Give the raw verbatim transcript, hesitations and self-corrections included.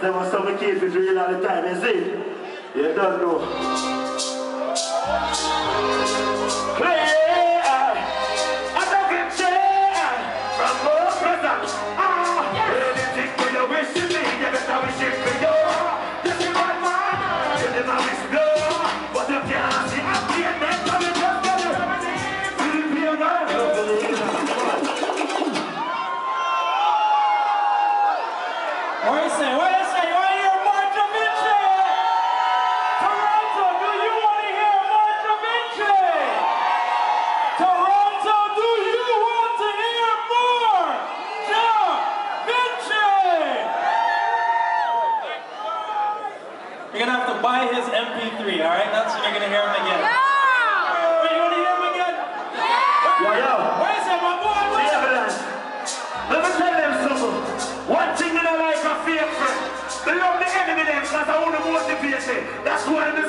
There was some kids with real all the time, you see? You don't know. Play! I don't get there! From more present! Ah! Anything for your wish to me, you better wish it for you! This is my man! You never wish blow! But you can't see a pain, then come and just get it! You'll be a man! What do you say? What? You're gonna have to buy his M P three, alright? That's when you're gonna hear him again. Yeah! Wait, you wanna hear him again? Yeah! Yo, yo! Where is it, my boy? Where is it? Let me tell them something. One thing that I like, my favorite. They love the enemy, them, because I want to motivate them. That's why